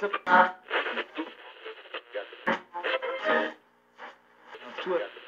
Two